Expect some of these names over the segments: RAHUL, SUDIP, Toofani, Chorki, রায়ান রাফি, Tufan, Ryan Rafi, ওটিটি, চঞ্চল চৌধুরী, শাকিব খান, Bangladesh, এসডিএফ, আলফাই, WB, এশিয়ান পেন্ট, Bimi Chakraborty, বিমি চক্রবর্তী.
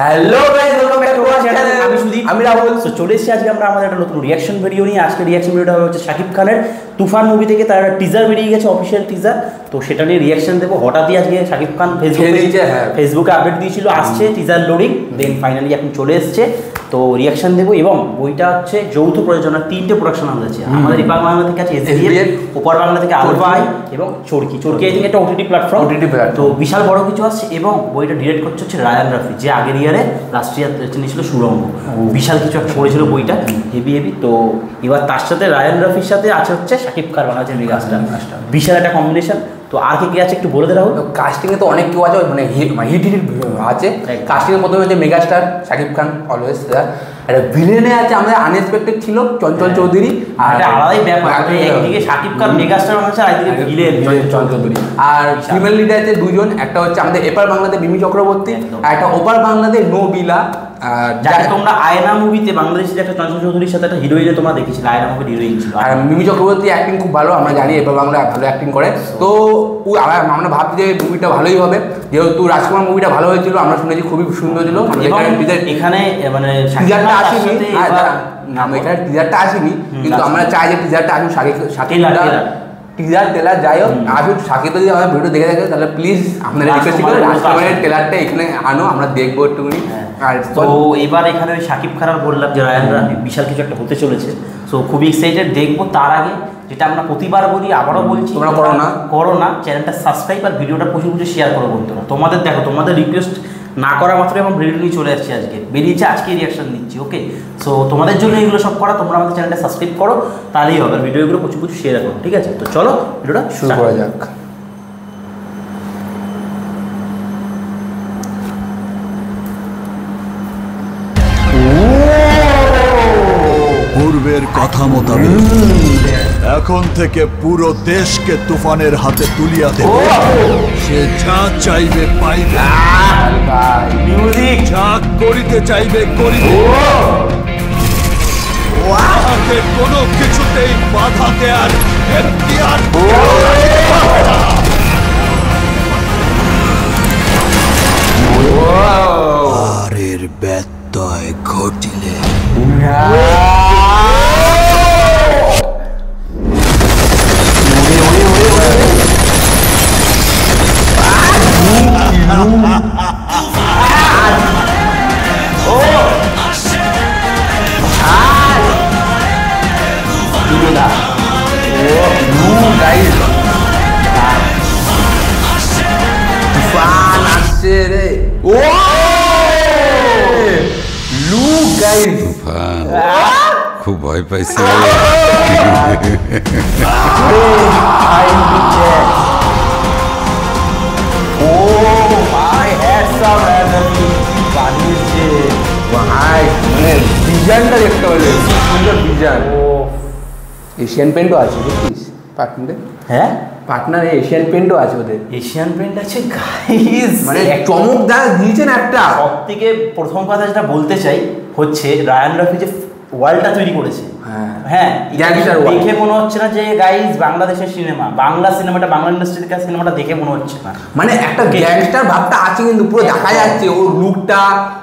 Hello guys, welcome back to our channel. আমি সুদীপ, আমি Rahul. So চলে এসেছি আজকে আমরা আমাদের একটা নতুন রিয়াকশন ভিডিও নিয়ে। আজকে রিয়াকশন ভিডিওটা হচ্ছে শাকিব খানের তুফান মুভি থেকে তার একটা টিজার বেরিয়ে গেছে, অফিশিয়াল টিজার। তো সেটা নিয়ে রিয়াকশন দেবো। হঠাৎই আজকে শাকিব খান ফেসবুকে আপডেট দিয়েছিল, আসছে টিজার লোডিং, দেন ফাইনালি এখন চলে এসছে। তো রিয়াকশন দেবো। এবং বইটা হচ্ছে যৌথ প্রযোজনা, তিনটে প্রোডাকশন হাউস আছে আমাদের এই বাংলা থেকে, আছে এসডিএফ, ওপার বাংলা থেকে আলফাই এবং চরকি। চরকি থেকে একটা ওটিটি প্ল্যাটফর্ম, তো বিশাল বড় কিছু আসছে। এবং বইটা ডিরেক্ট করছে হচ্ছে রায়ান রাফি, যে আগের ইয়ারে রাষ্ট্রীয় নিয়েছিল সুরঙ্গ, বিশাল কিছু একটা করেছিল বইটা, হেভি হেভি। তো এবার তার সাথে রায়ান রাফির সাথে আছে হচ্ছে শাকিব খান, বানাচ্ছে বিশাল একটা কম্বিনেশন। তো আর কি আছে একটু বলে দেওয়া হলো। কাস্টিংয়ে তো অনেক কেউ আছে, মানে হিট হিট আছে কাস্টিংয়ের। প্রথমে হচ্ছে megastar শাকিব খান, always there. একটা ভিলেনে আছে আমাদের আনএক্সপেক্টেড ছিল চঞ্চল চৌধুরী, আর একটা আলাদাই ব্যাপার, একদিকে শাকিব খান মেগাস্টার বানাচ্ছে, আরেকদিকে ভিলেন চঞ্চল চৌধুরী। আর ফিমেল লিডার আছে দুজন, একটা হচ্ছে আমাদের এপার বাংলাতে বিমি চক্রবর্তী, আর একটা ওপার বাংলাতে নোবিলা। যাকে তোমরা আয়না মুভিতে বাংলাদেশের একটা চঞ্চল চৌধুরীর সাথে একটা হিরোইনে তোমরা দেখেছিলে, আয়না মুভির হিরোইন ছিল। আর মিমি চক্রবর্তী অ্যাক্টিং খুব ভালো, আমরা জানি এপার বাংলা ভালো অ্যাক্টিং করে। তো আমরা ভাবছি যে মুভিটা ভালোই হবে, যেহেতু রাজকুমার মুভিটা ভালো হয়েছিল, আমরা শুনেছি খুবই সুন্দর ছিল। এখানে মানে এখানে টিজারটা আসেনি, কিন্তু আমরা চাই যে টিজারটা আসুন, টিজার টেলার যাই হোক আসুন। শাকিব যদি আমার ভিডিও দেখে থাকে তাহলে প্লিজ আপনারা রিকোয়েস্ট করি, রাজকুমারের টেলারটা এখানে আনো, আমরা দেখবো একটুখানি। আর তো এবার এখানে ওই শাকিব খানের বললাম যে রায়ান রাফি, বিশাল কিছু একটা হতে চলেছে। সো খুবই এক্সাইটেড দেখবো। তার আগে যেটা আমরা প্রতিবার বলি, আবারও বলছি, তোমরা করো না চ্যানেলটা সাবস্ক্রাইব, আর ভিডিওটা প্রচুর প্রচুর শেয়ার করো বন্ধুরা। তোমাদের দেখো, তোমাদের রিকোয়েস্ট না করা মাত্র এবং ভিডিও নিয়ে চলে আসছি, আজকে বেরিয়েছে, আজকে রিয়াকশন দিচ্ছি। ওকে, সো তোমাদের জন্য এগুলো সব করা, তোমরা আমাদের চ্যানেলটা সাবস্ক্রাইব করো, তাহলেই হবে। ভিডিওগুলো প্রচুর প্রচুর শেয়ার করো, ঠিক আছে? তো চলো ভিডিওটা শুরু করা যাক। পূর্বের কথা মোতাবেক এখন থেকে পুরো দেশকে তুফানের হাতে তুলিয়া দেবে। সে যা চাইবে পাইবে, মিউজিক যা করিতে চাইবে করিবে, ওকে কোনো কিছুতেই বাধা দেয়ার এখতিয়ার পাবে না। আরের ব্যত্যয় ঘটিলে খুব ভয় পাইছে। বিজানটা দেখতে পাবে, সুন্দর বিজান। এশিয়ান পেন্টও আছে, বুঝছিস? পার্টনারে, হ্যাঁ পার্টনারে এশিয়ান পেন্টও আছে ওদের। এশিয়ান পেন্ট আছে গাইস, মানে চমকদার দিয়েছেন একটা। সব থেকে প্রথম কথা যেটা বলতে চাই হচ্ছে রায়ান রাফি যে ওয়ার্ল্ডটা তৈরি করেছে, হ্যাঁ দেখে মনে হচ্ছে না যে গাইজ বাংলাদেশের সিনেমা, বাংলা সিনেমাটা, বাংলা ইন্ডাস্ট্রির সিনেমাটা দেখে মনে হচ্ছে না। মানে একটা গ্যাংস্টার ভাবটা আছে, কিন্তু পুরো দেখা যাচ্ছে ওর লুকটা,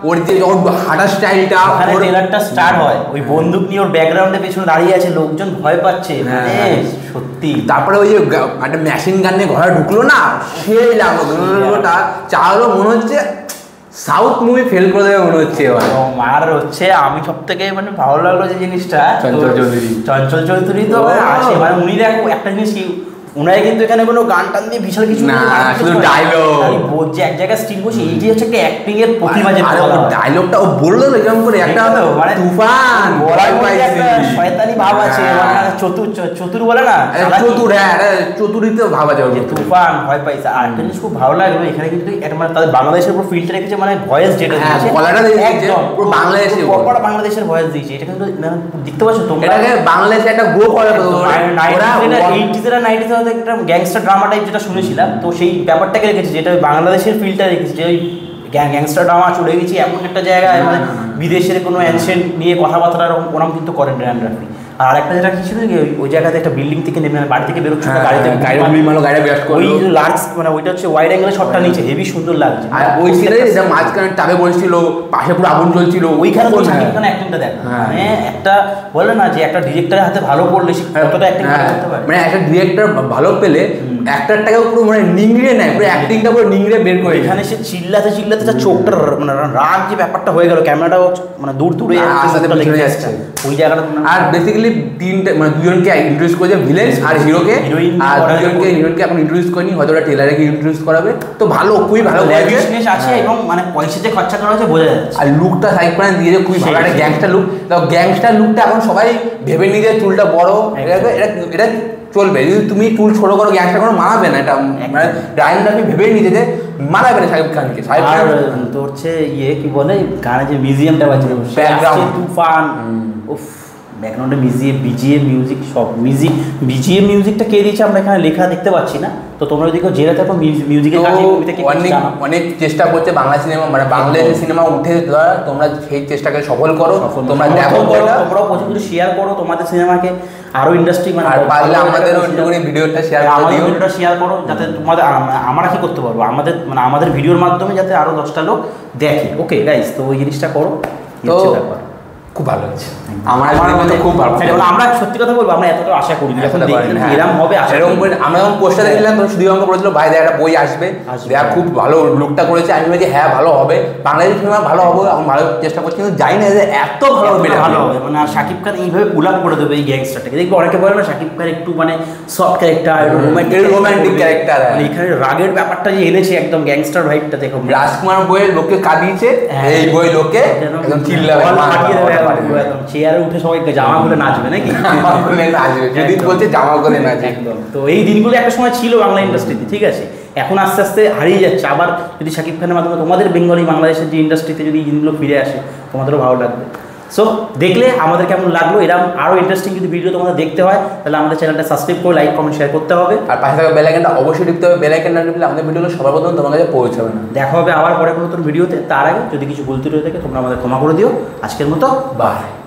ওর যে ওর হাঁটার স্টাইলটা। ওখানে ট্রেলারটা স্টার্ট হয় ওই বন্দুক নিয়ে, ওর ব্যাকগ্রাউন্ডের পেছনে দাঁড়িয়ে আছে, লোকজন ভয় পাচ্ছে, মানে সত্যি। তারপরে ওই যে একটা মেশিন গান নিয়ে ঘরে ঢুকলো না, সেই লাগলোটা চাওয়ারও মনে হচ্ছে সাউথ মুভি ফেল করে দেবে মনে হচ্ছে। আমার হচ্ছে আমি সব থেকে মানে ভালো লাগলো যে জিনিসটা, চঞ্চল চৌধুরী তো আছে, মানে উনি দেখো একটা জিনিস কি, উনারা কিন্তু এখানে কোনো গান টান দিয়ে বিশাল কিছু না, শুধু ডায়লগ যে এক জায়গায় স্টিল বসে, এই যে হচ্ছে একটা অ্যাক্টিং এর প্রতিভা। যে ডায়লগটা ও বললো এরকম করে, একটা হলো মানে তুফান বলাই পাইছে, শয়তানি ভাব আছে, মানে চতুর চতুর বলে না, চতুর, হ্যাঁ চতুরিতে ভাব আছে যে তুফান ভয় পাইছে। আর জিনিস খুব ভালো লাগলো এখানে কিন্তু, এটা মানে তাদের বাংলাদেশের উপর ফিল্টার রেখেছে, মানে ভয়েস যেটা দিয়েছে গলাটা দিয়েছে পুরো বাংলাদেশে, পুরো বাংলাদেশের ভয়েস দিয়েছে। এটা কিন্তু দেখতে পাচ্ছ তোমরা, এটাকে বাংলাদেশে একটা গ্রো করে ওরা 80s এর 90s একটা গ্যাংস্টার ড্রামা টাইপ যেটা শুনেছিলাম, তো সেই ব্যাপারটাকে রেখেছে, যেটা বাংলাদেশের ফিল্টার রেখেছে। যে ওই গ্যাংস্টার ড্রামা চলে গেছি এমন একটা জায়গায়, মানে বিদেশের কোনো অ্যানসেন্ট নিয়ে কথাবার্তা ওরকম কিন্তু করেন রায়ান রাফি। আর একটা যেটা কিছু ওই জায়গাতে একটা বিল্ডিং থেকে নেমে বাড়ি থেকে বেরোচ্ছে মানে ওইটা হচ্ছে ওয়াইড অ্যাঙ্গেলের শটটা নিচ্ছে, হেভি সুন্দর লাগছে। আর ওই সিনেমা মাঝখানে টাবে পড়েছিল, পাশে পুরো আগুন জ্বলছিল, ওইখানে অ্যাক্টিংটা দেখ, মানে একটা বলে না যে একটা ডিরেক্টরের হাতে ভালো পড়লে সে কতটা অ্যাক্টিং করতে পারে, মানে একটা ডিরেক্টর ভালো পেলে অ্যাক্টরটাকেও পুরো মানে নিংড়ে নেয়, পুরো অ্যাক্টিংটা পুরো নিংড়ে বের করে। এখানে সে চিল্লাতে চিল্লাতে তার চোখটা মানে রাগ যে ব্যাপারটা হয়ে গেল, ক্যামেরাটাও মানে দূর দূরে যাচ্ছে ওই জায়গাটা। আর বেসিক্যালি তিনটা মানে দুজনকে ইন্ট্রোডিউস করেছে, ভিলেন আর হিরোকে, আর দুজনকে হিরোইনকে এখন ইন্ট্রোডিউস করেনি, হয়তো ওটা টেলারকে ইন্ট্রোডিউস করাবে। তো ভালো, খুবই ভালো বিজনেস আছে এবং মানে পয়সা যে খরচা করা হয়েছে বোঝা যাচ্ছে। আর লুকটা সাকিব খান দিয়েছে খুবই ভালো, একটা গ্যাংস্টার লুক। গ্যাংস্টার লুকটা এখন সবাই ভেবে নিয়ে যায় চুলটা বড়, এটা চলবে। যদি তুমি চুল ছোটো করো গ্যাংস্টার কোনো মানাবে না, এটা মানে রায়ান রাফি ভেবে নিতে যে মানাবে না সাকিব খানকে। সাকিব খান তো হচ্ছে ইয়ে কি বলে গানে যে মিউজিয়ামটা বাজছিল তুফান, উফ ব্যাকগ্রাউন্ডে মিউজিয়াম বিজিএম মিউজিক সব মিউজিক, বিজিএম মিউজিকটা কে দিয়েছে আমরা এখানে লেখা দেখতে পাচ্ছি না, তো তোমরা যদি কেউ জেনে থাকো মিউজিকের কাছে অনেক চেষ্টা করছে বাংলা সিনেমা মানে বাংলাদেশের সিনেমা উঠে, তোমরা সেই চেষ্টাকে সফল করো, তোমরা দেখো, তোমরা প্রচুর শেয়ার করো তোমাদের সিনেমাকে আরও ইন্ডাস্ট্রি মানে পারলে আমাদের ভিডিওটা শেয়ার করো, আমাদের ভিডিওটা শেয়ার করো যাতে তোমাদের আমরা কি করতে পারবো আমাদের মানে আমাদের ভিডিওর মাধ্যমে যাতে আরও 10টা লোক দেখে। ওকে গাইস, তো ওই জিনিসটা করো, ব্যাপার খুব ভালো হয়েছে। আমরা সত্যি কথা বলবো, আমরা এতটা আশা করি না, আমরা যখন পোস্টার দেখলাম তখন শুধু আমাকে বলেছিল ভাই দেখ একটা বই আসবে, দেখ খুব ভালো লুকটা করেছে। আমি বলছি হ্যাঁ ভালো হবে, বাংলাদেশি সিনেমা ভালো হবে, আমি ভালো চেষ্টা করছি, কিন্তু জানি না যে এত ভালো হবে, ভালো হবে মানে। আর শাকিব খান এইভাবে পুল আপ করে দেবে এই গ্যাংস্টারটাকে। দেখবো অনেকে বলে না শাকিব খান একটু মানে সফট ক্যারেক্টার, রোমান্টিক ক্যারেক্টার, এখানে রাগের ব্যাপারটা যে এনেছে একদম গ্যাংস্টার ভাইবটা। দেখো রাজকুমার বইয়ের লোককে কাঁদিয়েছে, এই বই লোককে একদম চিল্লাবে, চেয়ারে উঠে সবাই জামা খুলে নাচবে নাকি, যদি বলছে জামা খুলে নাচবে একদম। তো এই দিনগুলো একটা সময় ছিল বাংলা ইন্ডাস্ট্রিতে, ঠিক আছে, এখন আস্তে আস্তে হারিয়ে যাচ্ছে। আবার যদি শাকিব খানের মাধ্যমে তোমাদের বেঙ্গলি বাংলাদেশের যে ইন্ডাস্ট্রিতে যদি এই দিনগুলো ফিরে আসে তোমাদেরও ভালো লাগবে। সো দেখলে আমাদের কেমন লাগলো, এরকম আরও ইন্টারেস্টিং যদি ভিডিও তোমাদের দেখতে হয় তাহলে আমাদের চ্যানেলটা সাবস্ক্রাইব করে লাইক কমেন্ট শেয়ার করতে হবে, আর পাশে থাকা বেল আইকনটা অবশ্যই টিপতে হবে। বেল আইকনটা টিপলে আমাদের ভিডিওগুলো সবার প্রথম তোমার কাছে পৌঁছাবে। না দেখা হবে আবার পরে কোনো নতুন ভিডিওতে, তার আগে যদি কিছু ভুল ত্রুটি হয়ে থাকে তোমরা আমাদের ক্ষমা করে দিও। আজকের মতো বাই।